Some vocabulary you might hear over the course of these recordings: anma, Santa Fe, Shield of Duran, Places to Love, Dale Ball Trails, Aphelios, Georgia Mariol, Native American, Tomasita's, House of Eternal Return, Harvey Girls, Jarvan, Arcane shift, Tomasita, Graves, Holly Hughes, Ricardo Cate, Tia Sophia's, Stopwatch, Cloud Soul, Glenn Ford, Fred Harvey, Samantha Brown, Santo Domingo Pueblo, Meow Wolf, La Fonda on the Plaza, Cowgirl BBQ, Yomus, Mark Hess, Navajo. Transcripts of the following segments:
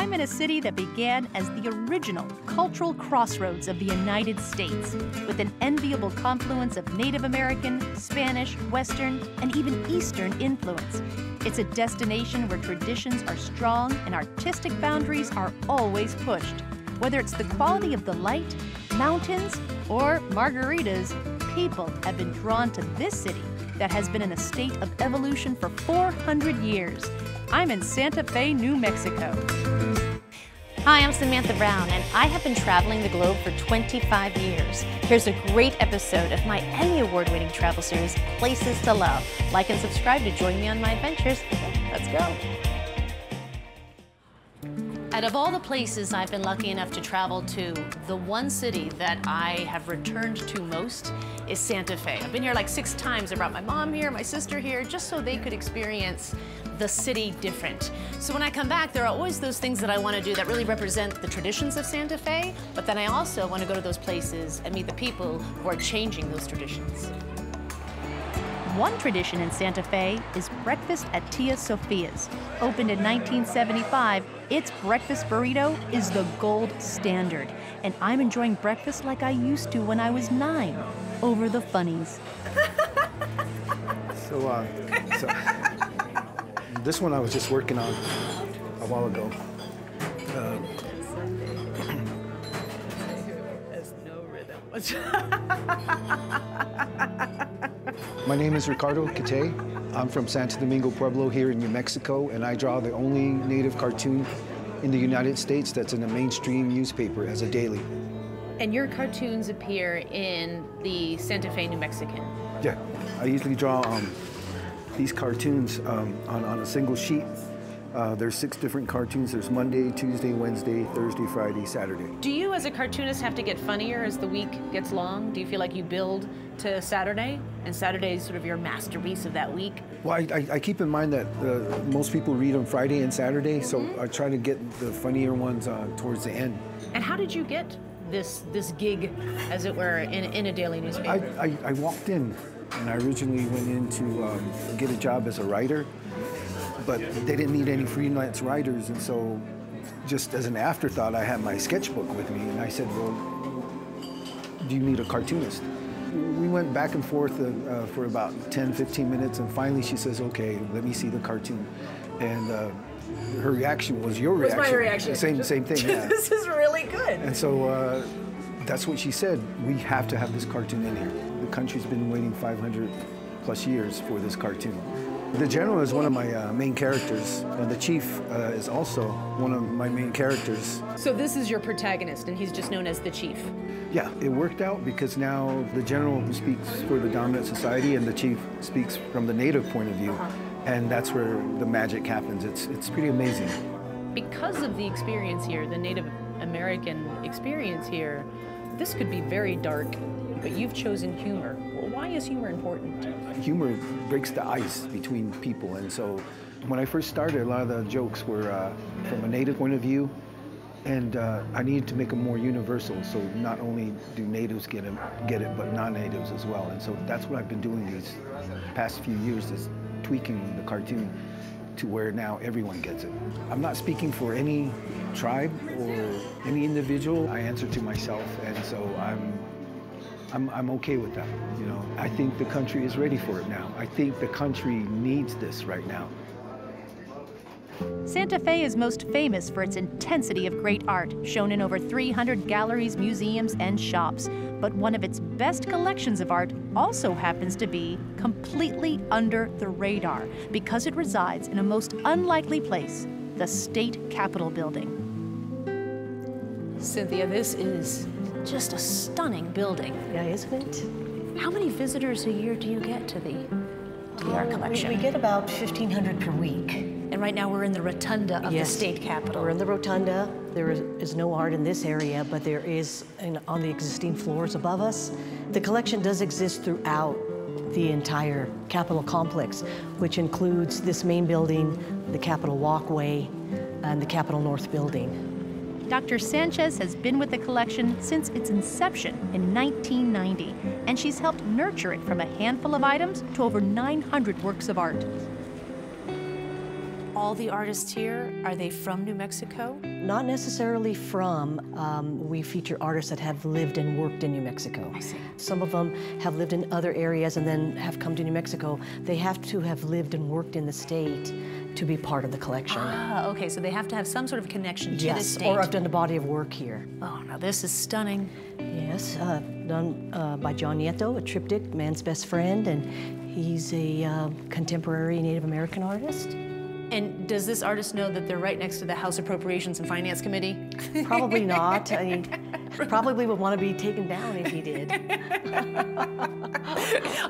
I'm in a city that began as the original cultural crossroads of the United States, with an enviable confluence of Native American, Spanish, Western, and even Eastern influence. It's a destination where traditions are strong and artistic boundaries are always pushed. Whether it's the quality of the light, mountains, or margaritas, people have been drawn to this city that has been in a state of evolution for 400 years. I'm in Santa Fe, New Mexico. Hi, I'm Samantha Brown, and I have been traveling the globe for 25 years. Here's a great episode of my Emmy Award-winning travel series, Places to Love. Like and subscribe to join me on my adventures. Let's go. Out of all the places I've been lucky enough to travel to, the one city that I have returned to most is Santa Fe. I've been here like 6 times. I brought my mom here, my sister here, just so they could experience the city different. So when I come back, there are always those things that I want to do that really represent the traditions of Santa Fe, but then I also want to go to those places and meet the people who are changing those traditions. One tradition in Santa Fe is breakfast at Tia Sophia's. Opened in 1975, its breakfast burrito is the gold standard. And I'm enjoying breakfast like I used to when I was 9, over the funnies. So this one I was just working on a while ago. There's no rhythm. My name is Ricardo Cate. I'm from Santo Domingo Pueblo here in New Mexico, and I draw the only native cartoon in the United States that's in a mainstream newspaper as a daily. And your cartoons appear in the Santa Fe New Mexican? Yeah, I usually draw these cartoons on a single sheet. There's 6 different cartoons. There's Monday, Tuesday, Wednesday, Thursday, Friday, Saturday. Do you as a cartoonist have to get funnier as the week gets long? Do you feel like you build to Saturday, and Saturday is sort of your masterpiece of that week? Well, I keep in mind that most people read on Friday and Saturday, so I try to get the funnier ones towards the end. And how did you get this gig, as it were, in a daily newspaper? I walked in, and I originally went in to get a job as a writer. But they didn't need any freelance writers, and so just as an afterthought, I had my sketchbook with me, and I said, well, do you need a cartoonist? We went back and forth for about 10, 15 minutes, and finally she says, okay, let me see the cartoon. And her reaction was your reaction. What's my reaction? Same thing. Yeah. This is really good. And so that's what she said. We have to have this cartoon in here. The country's been waiting 500 plus years for this cartoon. The general is one of my main characters, and the chief is also one of my main characters. So this is your protagonist, and he's just known as the chief? Yeah, it worked out because now the general speaks for the dominant society, and the chief speaks from the native point of view, and that's where the magic happens. It's pretty amazing. Because of the experience here, the Native American experience here, this could be very dark, but you've chosen humor. Well, why is humor important? Humor breaks the ice between people, and so when I first started, a lot of the jokes were from a native point of view, and I needed to make them more universal, so not only do natives get it, but non-natives as well, and so that's what I've been doing these past few years, is tweaking the cartoon to where now everyone gets it. I'm not speaking for any tribe or any individual. I answer to myself, and so I'm okay with that, you know. I think the country is ready for it now. I think the country needs this right now. Santa Fe is most famous for its intensity of great art, shown in over 300 galleries, museums, and shops. But one of its best collections of art also happens to be completely under the radar because it resides in a most unlikely place, the state capitol building. Cynthia, this is just a stunning building. Yeah, isn't it? How many visitors a year do you get to the art collection? We get about 1,500 per week. And right now we're in the rotunda of the state capitol. We're in the rotunda. There is no art in this area, but there is on the existing floors above us. The collection does exist throughout the entire capitol complex, which includes this main building, the Capitol walkway, and the Capitol North building. Dr. Sanchez has been with the collection since its inception in 1990, and she's helped nurture it from a handful of items to over 900 works of art. all the artists here, are they from New Mexico? Not necessarily from. We feature artists that have lived and worked in New Mexico. I see. Some of them have lived in other areas and then have come to New Mexico. They have to have lived and worked in the state to be part of the collection. Ah, okay, so they have to have some sort of connection to the state. Yes, or have done a body of work here. Oh, now this is stunning. Yes, done by John Nieto, a triptych, man's best friend, and he's a contemporary Native American artist. And does this artist know that they're right next to the House Appropriations and Finance Committee? Probably not. I mean, probably would want to be taken down if he did.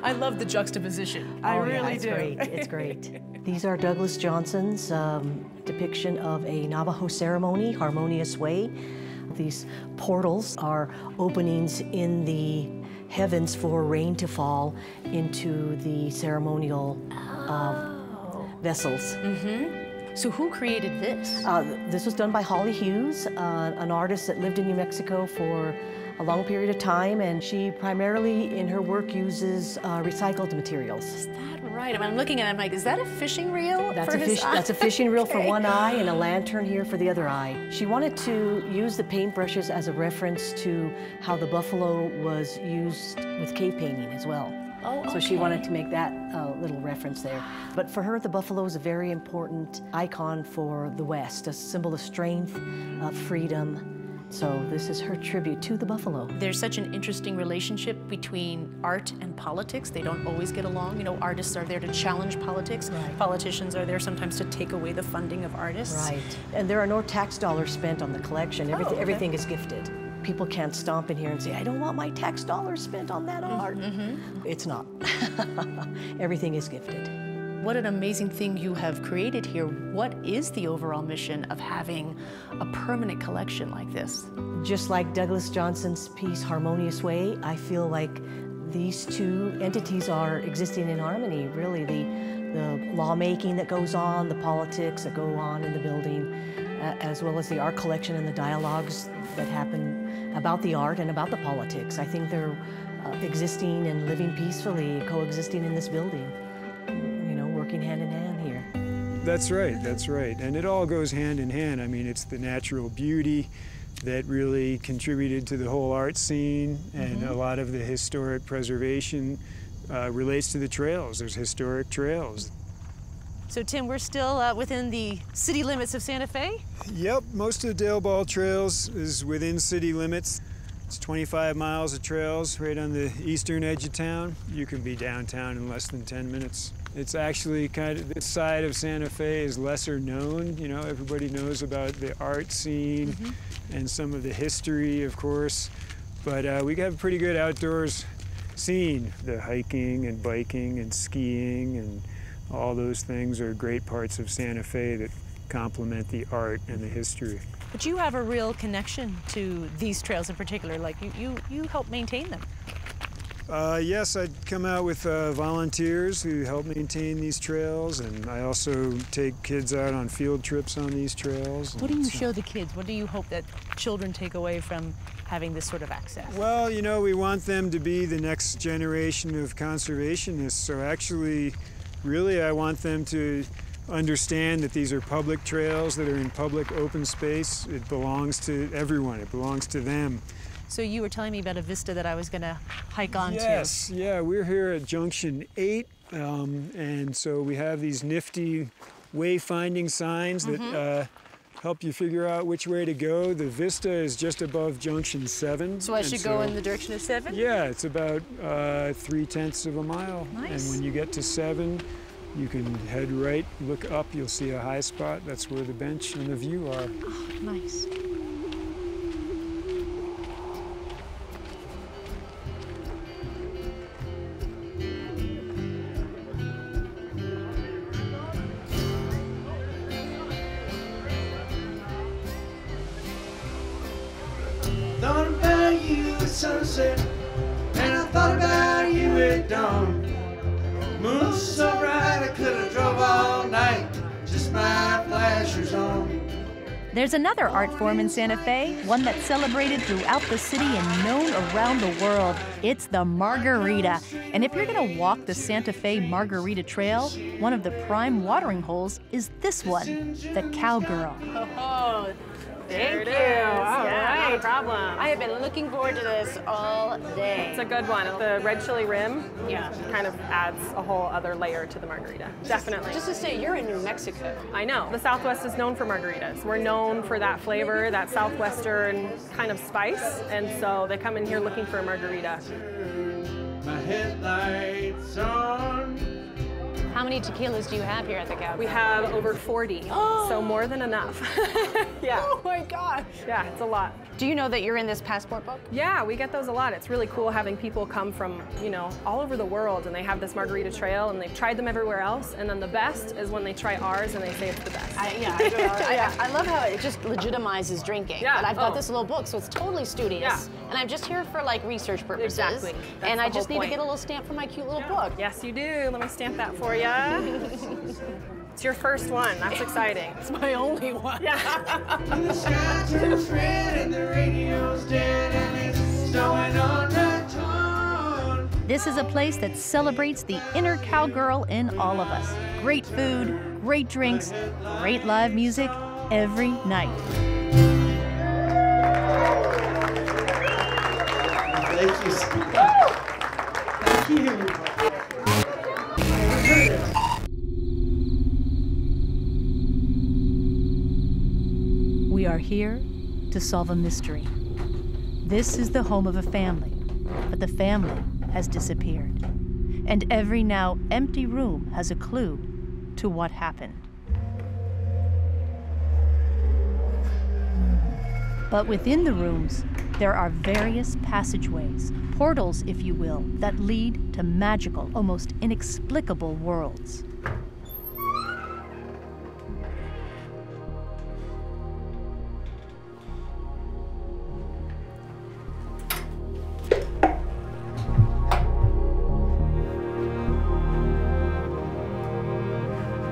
I love the juxtaposition. I really do. Great. It's great. These are Douglas Johnson's depiction of a Navajo ceremony, Harmonious Way. These portals are openings in the heavens for rain to fall into the ceremonial vessels. Mm-hmm. So who created this? This was done by Holly Hughes, an artist that lived in New Mexico for a long period of time, and she primarily in her work uses recycled materials. Is that right? I mean, I'm looking at it, I'm like, is that a fishing reel That's a fishing reel for one eye and a lantern here for the other eye. She wanted to use the paintbrushes as a reference to how the buffalo was used with cave painting as well. Oh, okay. So she wanted to make that little reference there. But for her, the buffalo is a very important icon for the West, a symbol of strength, freedom. So this is her tribute to the buffalo. There's such an interesting relationship between art and politics. They don't always get along. You know, artists are there to challenge politics. Right. Politicians are there sometimes to take away the funding of artists. Right. And there are no tax dollars spent on the collection. Everything is gifted. People can't stomp in here and say, I don't want my tax dollars spent on that art. Mm-hmm. It's not. Everything is gifted. What an amazing thing you have created here. What is the overall mission of having a permanent collection like this? Just like Douglas Johnson's piece, Harmonious Way, I feel like these two entities are existing in harmony, really. The lawmaking that goes on, the politics that go on in the building, as well as the art collection and the dialogues that happen about the art and about the politics. I think they're existing and living peacefully, coexisting in this building. Hand in hand here. That's right, that's right. And it all goes hand in hand. I mean, it's the natural beauty that really contributed to the whole art scene, and a lot of the historic preservation relates to the trails. There's historic trails. So, Tim, we're still within the city limits of Santa Fe? Yep, most of the Dale Ball Trails is within city limits. It's 25 miles of trails right on the eastern edge of town. You can be downtown in less than 10 minutes. It's actually kind of, this side of Santa Fe is lesser known. You know, everybody knows about the art scene and some of the history, of course. But we have a pretty good outdoors scene. The hiking and biking and skiing and all those things are great parts of Santa Fe that complement the art and the history. But you have a real connection to these trails in particular, like you help maintain them. Yes, I come out with volunteers who help maintain these trails, and I also take kids out on field trips on these trails. What do you show the kids? What do you hope that children take away from having this sort of access? Well, you know, we want them to be the next generation of conservationists, so actually, really, I want them to understand that these are public trails that are in public open space. It belongs to everyone. It belongs to them. So you were telling me about a vista that I was going to hike onto. Yes, yeah, we're here at Junction 8, and so we have these nifty wayfinding signs that help you figure out which way to go. The vista is just above Junction 7. So I should go in the direction of 7? Yeah, it's about 0.3 miles. Nice. And when you get to 7, you can head right, look up, you'll see a high spot. That's where the bench and the view are. Oh, nice. Thought about you at sunset, and I thought about you at dawn. Moon so bright I could have drove all night, just my flashers on. There's another art form in Santa Fe, one that's celebrated throughout the city and known around the world. It's the margarita. And if you're gonna walk the Santa Fe Margarita Trail, one of the prime watering holes is this one, the Cowgirl. Oh, thank you. All right. No problem. I have been looking forward to this all day. It's a good one. The red chili rim kind of adds a whole other layer to the margarita. Definitely. Just to say, you're in New Mexico. I know. The Southwest is known for margaritas. We're known for that flavor, that Southwestern kind of spice. And so they come in here looking for a margarita. My headlights on. How many tequilas do you have here at the Cowgirl? We have over 40, so more than enough. Yeah. Oh my gosh. Yeah, it's a lot. Do you know that you're in this passport book? Yeah, we get those a lot. It's really cool having people come from, you know, all over the world, and they have this margarita trail, and they've tried them everywhere else, and then the best is when they try ours and they say it's the best. I love how it just legitimizes drinking. Yeah. But I've got this little book, so it's totally studious, and I'm just here for like research purposes. Exactly. That's and I just need to get a little stamp for my cute little book. Yes, you do. Let me stamp that for you. Yeah. It's your first one. That's exciting. It's my only one. Yeah. When the sky turns red and the radio's dead and it's snowing on the town. This is a place that celebrates the inner cowgirl in all of us. Great food, great drinks, great live music every night. Thank you so much. Thank you. We are here to solve a mystery. This is the home of a family, but the family has disappeared. And every now empty room has a clue to what happened. But within the rooms, there are various passageways, portals, if you will, that lead to magical, almost inexplicable worlds.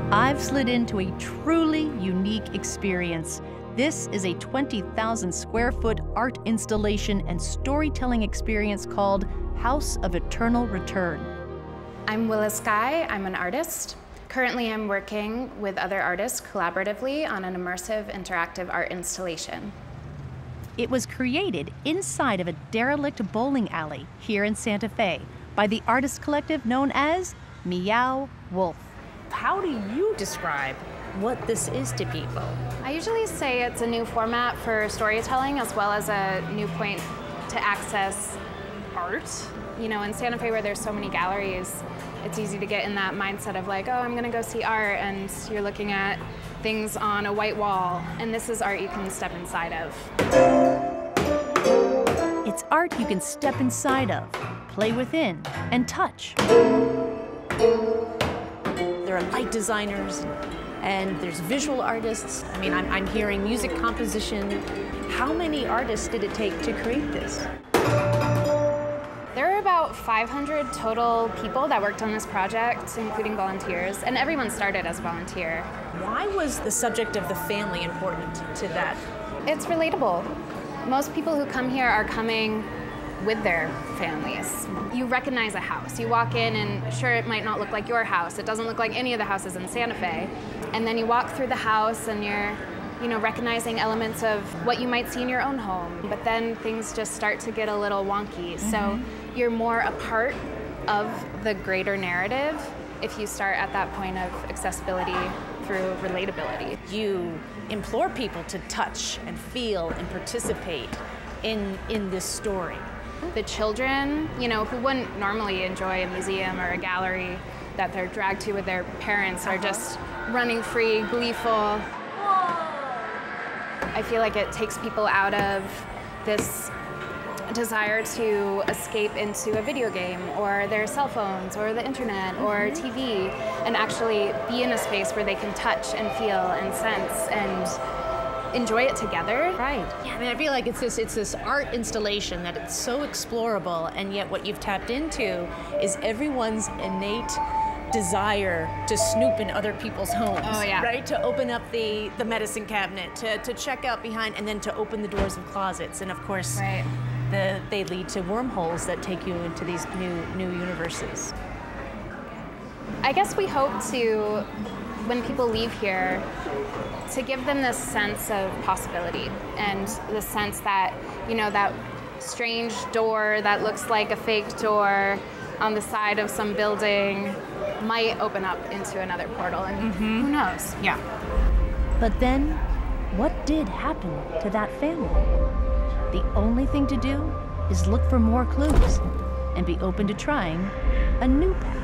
I've slid into a truly unique experience. This is a 20,000 square foot art installation and storytelling experience called House of Eternal Return. I'm Willa Sky, I'm an artist. Currently I'm working with other artists collaboratively on an immersive interactive art installation. It was created inside of a derelict bowling alley here in Santa Fe by the artist collective known as Meow Wolf. How do you describe what this is to people? I usually say it's a new format for storytelling as well as a new point to access art. You know, in Santa Fe where there's so many galleries, it's easy to get in that mindset of like, oh, I'm gonna go see art, and you're looking at things on a white wall, and this is art you can step inside of. It's art you can step inside of, play within, and touch. There are light designers, and there's visual artists. I mean, I'm hearing music composition. How many artists did it take to create this? There are about 500 total people that worked on this project, including volunteers, and everyone started as a volunteer. Why was the subject of the family important to that? It's relatable. Most people who come here are coming with their families. You recognize a house. You walk in and sure, it might not look like your house. It doesn't look like any of the houses in Santa Fe. And then you walk through the house and you're, you know, recognizing elements of what you might see in your own home. But then things just start to get a little wonky. Mm-hmm. So you're more a part of the greater narrative if you start at that point of accessibility through relatability. You implore people to touch and feel and participate in this story. The children, you know, who wouldn't normally enjoy a museum or a gallery that they're dragged to with their parents, are just running free, gleeful. I feel like it takes people out of this desire to escape into a video game or their cell phones or the internet or TV, and actually be in a space where they can touch and feel and sense and enjoy it together. Right. Yeah, I mean, I feel like it's this art installation that it's so explorable, and yet what you've tapped into is everyone's innate desire to snoop in other people's homes, right? To open up the medicine cabinet, to check out behind, and then to open the doors of closets. And of course, they lead to wormholes that take you into these new universes. I guess we hope to, when people leave here, to give them this sense of possibility and the sense that, you know, that strange door that looks like a fake door on the side of some building might open up into another portal, and who knows? Yeah. But then, what did happen to that family? The only thing to do is look for more clues and be open to trying a new path.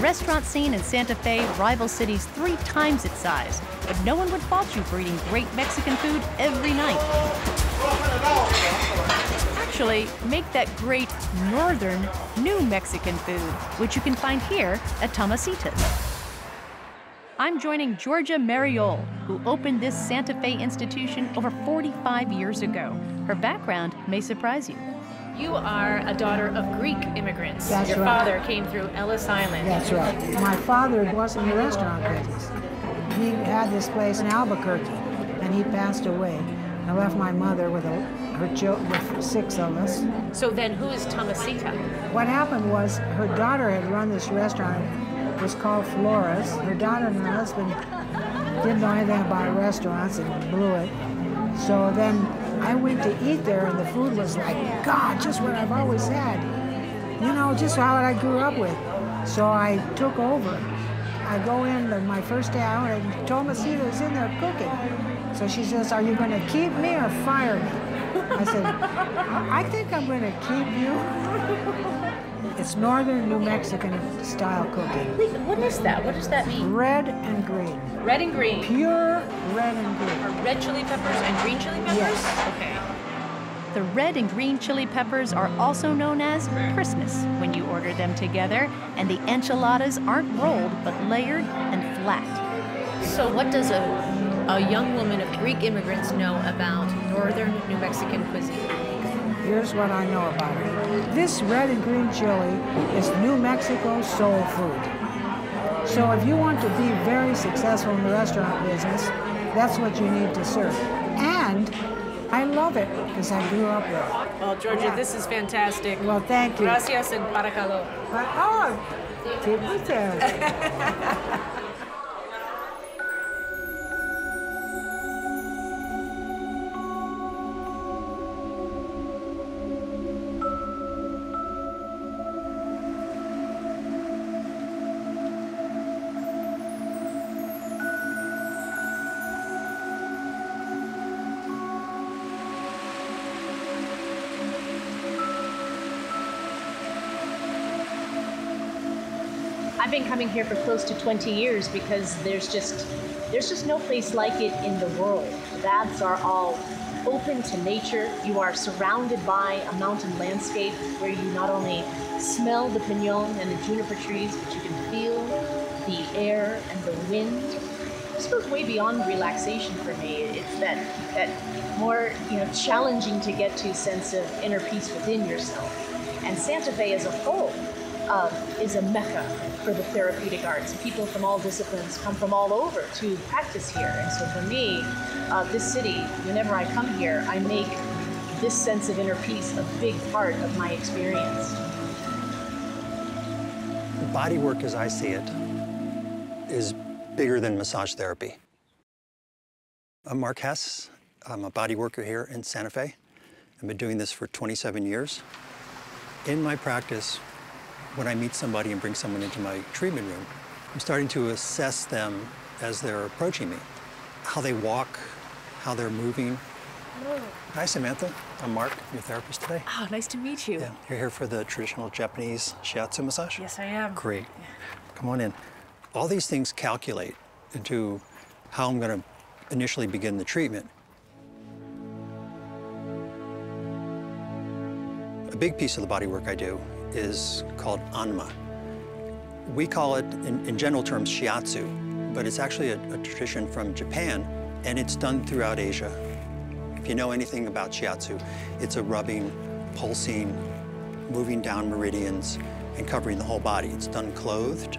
Restaurant scene in Santa Fe rivals cities 3 times its size, but no one would fault you for eating great Mexican food every night. Actually, make that great northern new Mexican food, which you can find here at Tomasita's. I'm joining Georgia Mariol, who opened this Santa Fe institution over 45 years ago. Her background may surprise you. You are a daughter of Greek immigrants. That's right. Your father came through Ellis Island. That's right. My father was in the restaurant business. He had this place in Albuquerque, and he passed away. I left my mother with with 6 of us. So then who is Tomasita? What happened was her daughter had run this restaurant. It was called Flora's. Her daughter and her husband didn't know anything about restaurants and blew it. So then I went to eat there, and the food was like, God, just what I've always had. You know, just how I grew up with. So I took over. I go in my first day out, and Tomasita was in there cooking. So she says, are you going to keep me or fire me? I said, I think I'm going to keep you. It's northern New Mexican style cooking. What is that? What does that mean? Red and green. Red and green. Pure red and green. Are red chili peppers and green chili peppers? Yes. Okay. The red and green chili peppers are also known as Christmas when you order them together, and the enchiladas aren't rolled but layered and flat. So what does a young woman of Greek immigrants know about northern New Mexican cuisine? Here's what I know about it. This red and green chili is New Mexico soul food. So if you want to be very successful in the restaurant business, that's what you need to serve. And I love it because I grew up with it. Well, Georgia, this is fantastic. Well, thank you. Gracias and para calor. Oh, keep it there. I've been coming here for close to 20 years because there's just no place like it in the world. The baths are all open to nature. You are surrounded by a mountain landscape where you not only smell the pinon and the juniper trees, but you can feel the air and the wind. This goes way beyond relaxation for me. It's that more, you know, challenging to get to sense of inner peace within yourself. And Santa Fe as a whole is a mecca for the therapeutic arts. People from all disciplines come from all over to practice here. And so for me, this city, whenever I come here, I make this sense of inner peace a big part of my experience. Bodywork, as I see it, is bigger than massage therapy. I'm Mark Hess. I'm a body worker here in Santa Fe. I've been doing this for 27 years. In my practice, when I meet somebody and bring someone into my treatment room, I'm starting to assess them as they're approaching me. How they walk, how they're moving. Hello. Hi, Samantha. I'm Mark, your therapist today. Oh, nice to meet you. Yeah, you're here for the traditional Japanese shiatsu massage? Yes, I am. Great. Yeah. Come on in. All these things calculate into how I'm going to initially begin the treatment. A big piece of the body work I do is called anma. We call it, in general terms, shiatsu, but it's actually a tradition from Japan, and it's done throughout Asia. If you know anything about shiatsu, it's a rubbing, pulsing, moving down meridians, and covering the whole body. It's done clothed,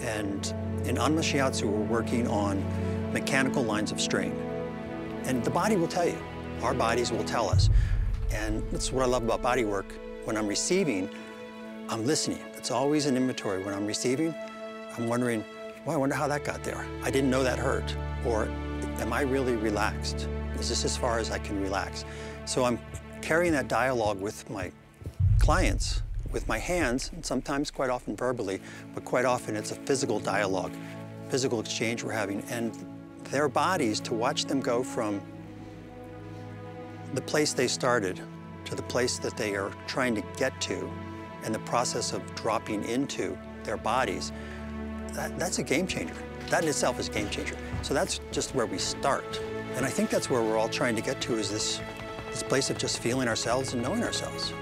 and in Anma Shiatsu, we're working on mechanical lines of strain. And the body will tell you. Our bodies will tell us. And that's what I love about body work. When I'm receiving, I'm listening. It's always an inventory. When I'm receiving, I'm wondering, well, I wonder how that got there. I didn't know that hurt. Or am I really relaxed? Is this as far as I can relax? So I'm carrying that dialogue with my clients, with my hands, and sometimes quite often verbally, but quite often it's a physical dialogue, physical exchange we're having, and their bodies, to watch them go from the place they started to the place that they are trying to get to, and the process of dropping into their bodies, that's a game changer. That in itself is a game changer. So that's just where we start. And I think that's where we're all trying to get to, is this place of just feeling ourselves and knowing ourselves.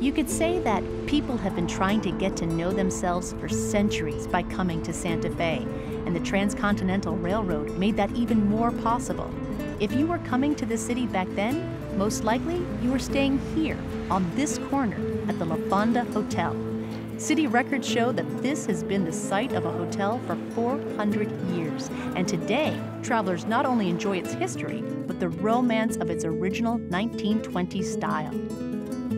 You could say that people have been trying to get to know themselves for centuries by coming to Santa Fe, and the Transcontinental Railroad made that even more possible. If you were coming to the city back then, most likely you were staying here, on this corner, at the La Fonda Hotel. City records show that this has been the site of a hotel for 400 years, and today, travelers not only enjoy its history, but the romance of its original 1920s style.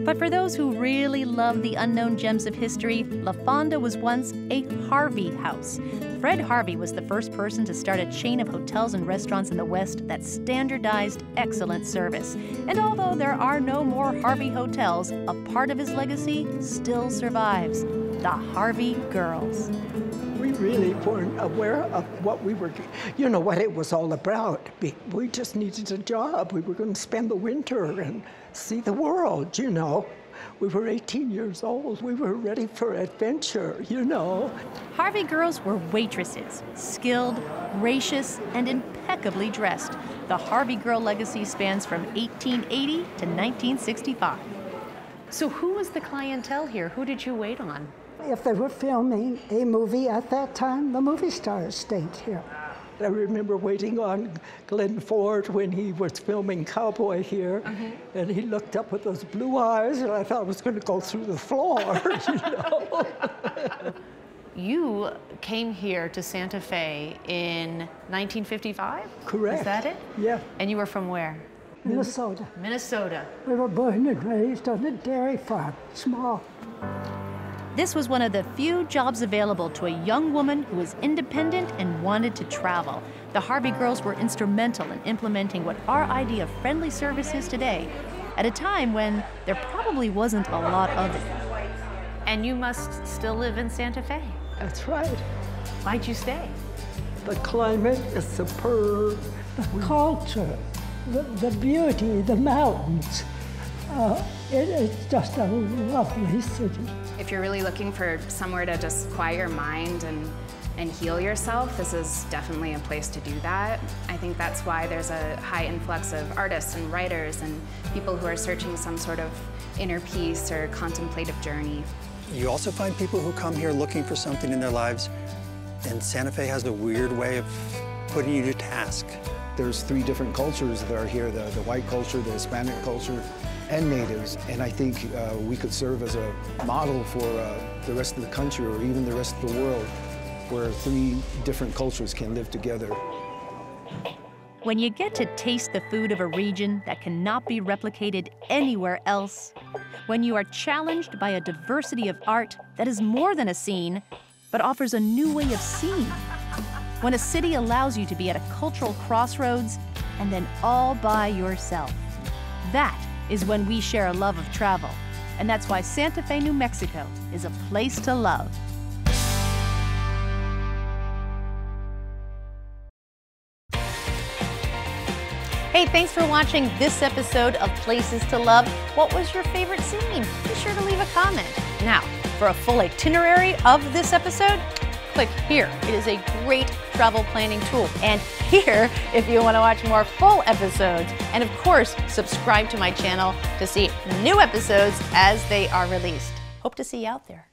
But for those who really love the unknown gems of history, La Fonda was once a Harvey house. Fred Harvey was the first person to start a chain of hotels and restaurants in the West that standardized excellent service. And although there are no more Harvey hotels, a part of his legacy still survives: the Harvey Girls. We really weren't aware of what we were, you know, what it was all about. We just needed a job. We were going to spend the winter and see the world, you know. We were 18 years old. We were ready for adventure, you know. Harvey Girls were waitresses, skilled, gracious, and impeccably dressed. The Harvey Girl legacy spans from 1880 to 1965. So who was the clientele here? Who did you wait on? If they were filming a movie at that time, the movie stars stayed here. I remember waiting on Glenn Ford when he was filming Cowboy here, and he looked up with those blue eyes, and I thought I was going to go through the floor, you know. You came here to Santa Fe in 1955? Correct. Is that it? Yeah. And you were from where? Minnesota. Minnesota. We were born and raised on a dairy farm, small. This was one of the few jobs available to a young woman who was independent and wanted to travel. The Harvey Girls were instrumental in implementing what our idea of friendly service is today, at a time when there probably wasn't a lot of it. And you must still live in Santa Fe. That's right. Why'd you stay? The climate is superb. The culture, the beauty, the mountains. It's just a lovely city. If you're really looking for somewhere to just quiet your mind and heal yourself, this is definitely a place to do that. I think that's why there's a high influx of artists and writers and people who are searching some sort of inner peace or contemplative journey. You also find people who come here looking for something in their lives, and Santa Fe has a weird way of putting you to task. There's three different cultures that are here, the white culture, the Hispanic culture, and natives, and I think we could serve as a model for the rest of the country or even the rest of the world, where three different cultures can live together. When you get to taste the food of a region that cannot be replicated anywhere else, when you are challenged by a diversity of art that is more than a scene, but offers a new way of seeing, when a city allows you to be at a cultural crossroads and then all by yourself, that is when we share a love of travel. And that's why Santa Fe, New Mexico is a place to love. Hey, thanks for watching this episode of Places to Love. What was your favorite scene? Be sure to leave a comment. Now, for a full itinerary of this episode, click here. It is a great travel planning tool. And here, if you want to watch more full episodes, and of course, subscribe to my channel to see new episodes as they are released. Hope to see you out there.